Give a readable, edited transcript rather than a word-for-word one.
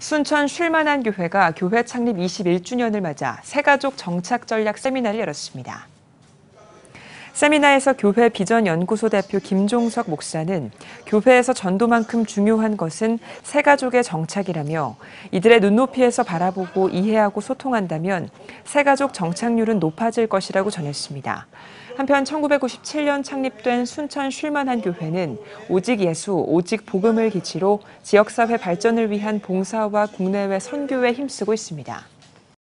순천 쉴만한 교회가 교회 창립 21주년을 맞아 새가족 정착 전략 세미나를 열었습니다. 세미나에서 교회 비전연구소 대표 김종석 목사는 교회에서 전도만큼 중요한 것은 새가족의 정착이라며 이들의 눈높이에서 바라보고 이해하고 소통한다면 새가족 정착률은 높아질 것이라고 전했습니다. 한편 1997년 창립된 순천 쉴만한 교회는 오직 예수, 오직 복음을 기치로 지역사회 발전을 위한 봉사와 국내외 선교에 힘쓰고 있습니다.